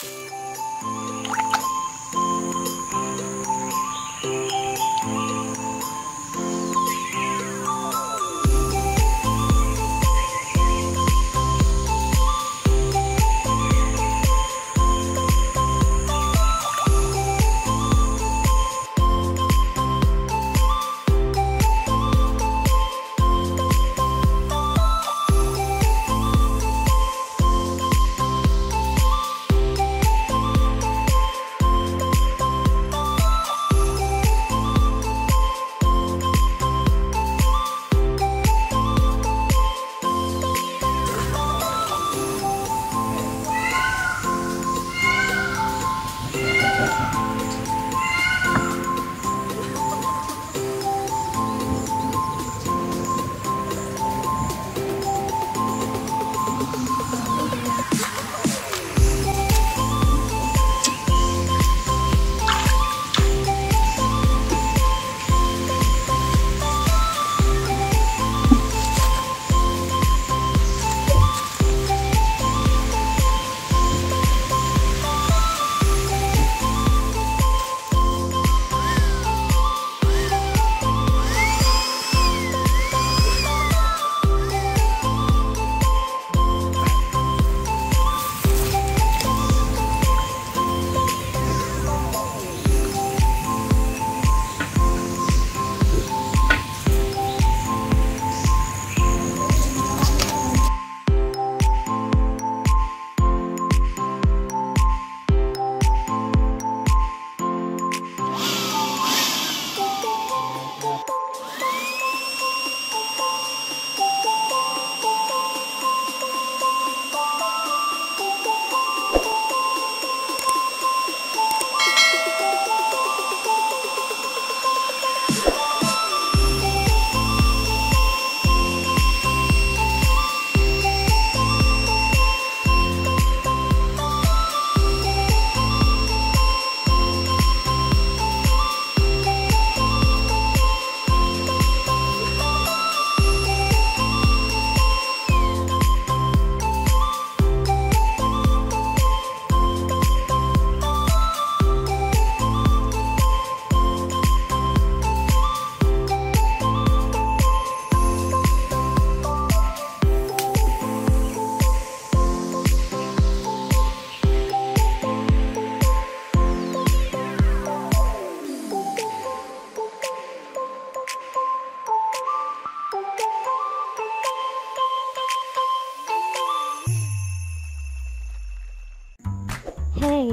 Hey,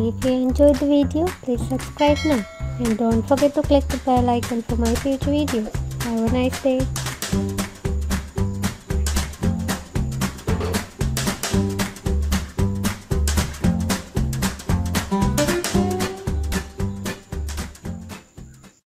if you enjoyed the video, please subscribe now and don't forget to click the bell icon for my future videos. Have a nice day.